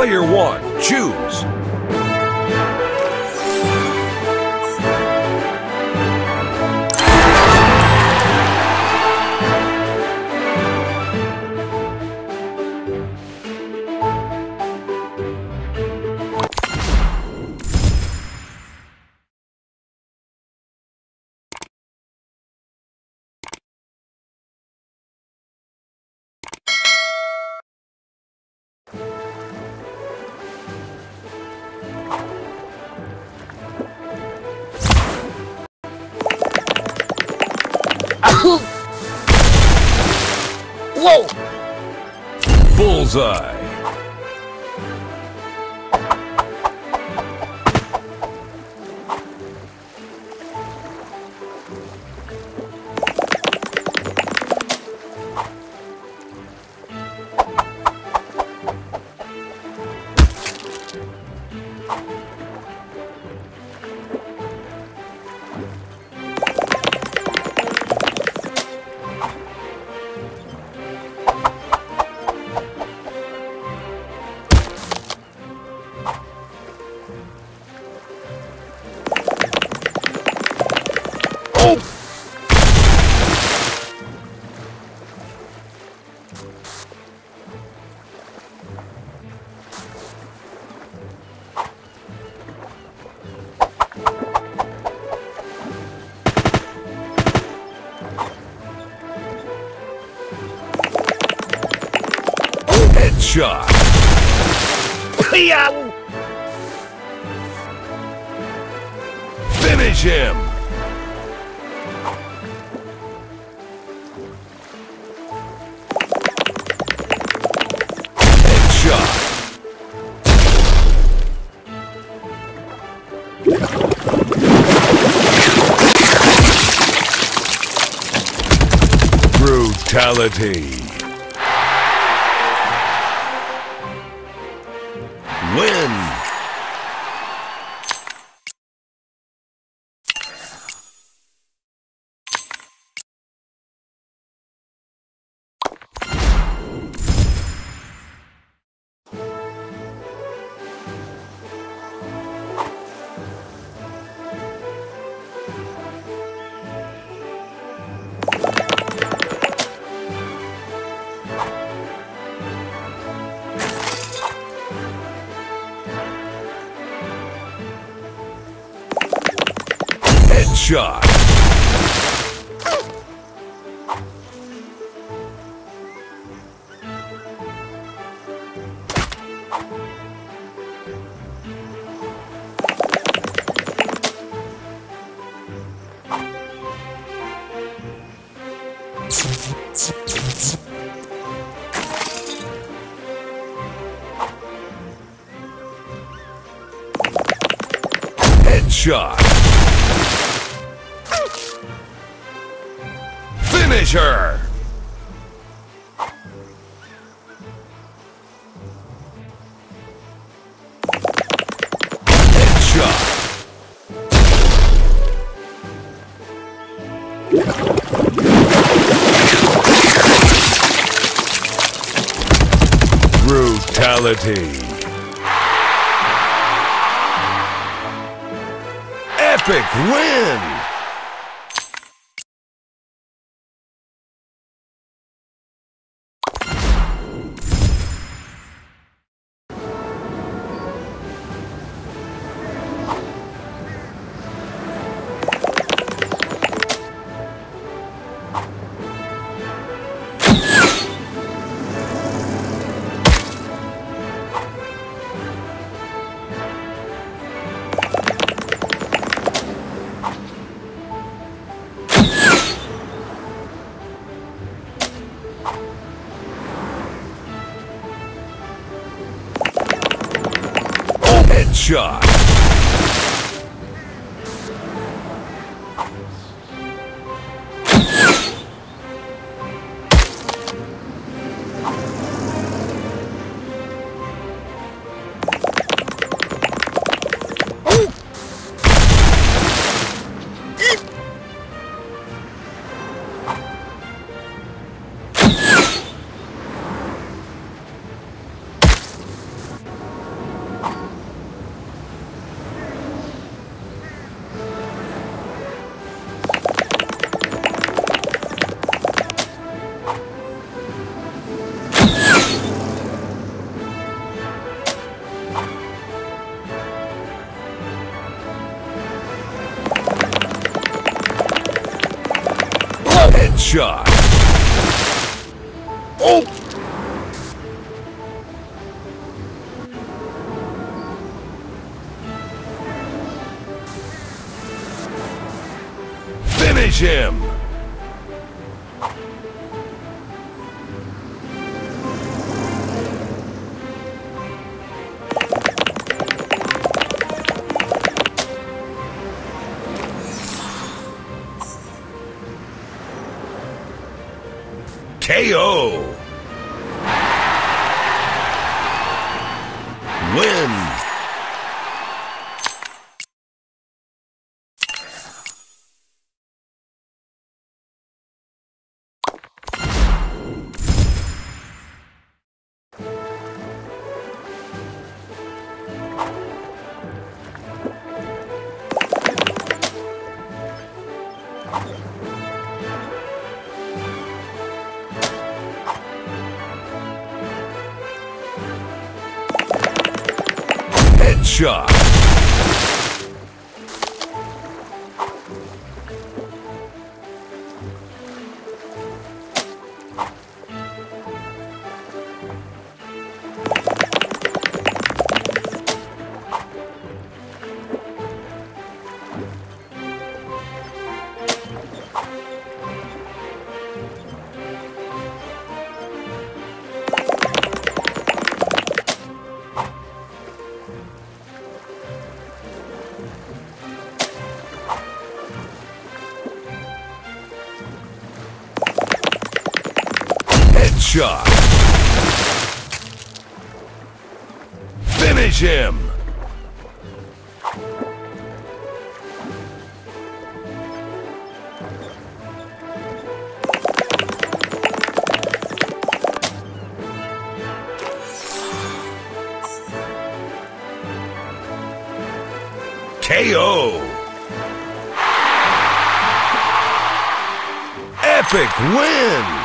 Player one, choose. Whoa! Bullseye. Shot. Finish him. Headshot. Brutality. Win! Shot. Headshot. Finish her! Headshot! Brutality! Epic win! Shot. shot. Oh! Finish him. KO. Win. Shot. Shot. Finish him. KO. Epic win.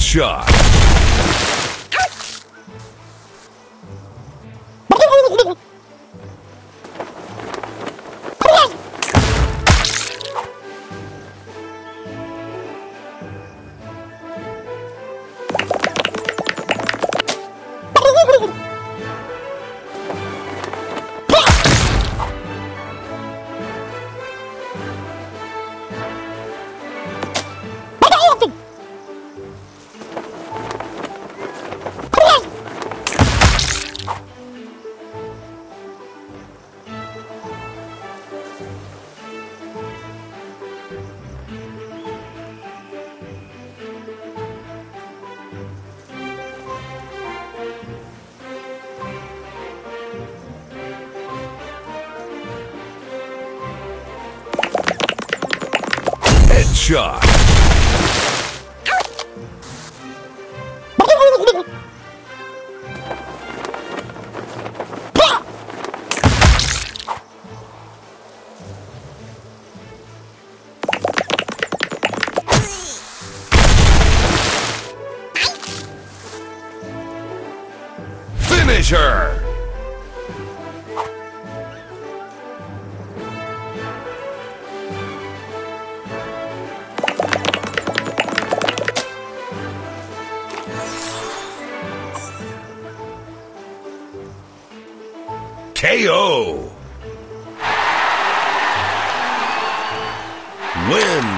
Shot. Shot. Finish her. KO. win.